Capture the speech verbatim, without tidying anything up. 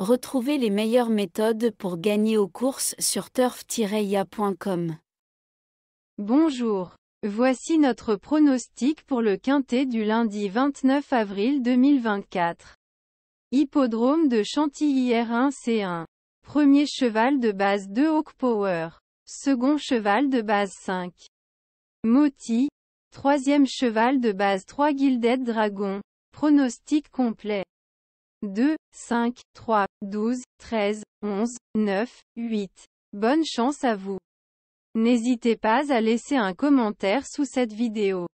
Retrouvez les meilleures méthodes pour gagner aux courses sur turf tiret i a point com. Bonjour, voici notre pronostic pour le Quinté du lundi vingt-neuf avril deux mille vingt-quatre. Hippodrome de Chantilly R un C un. Premier cheval de base deux Hawk Power. Second cheval de base cinq. Moti. Troisième cheval de base trois Guilded Dragon. Pronostic complet. deux, cinq, trois, douze, treize, onze, neuf, huit. Bonne chance à vous. N'hésitez pas à laisser un commentaire sous cette vidéo.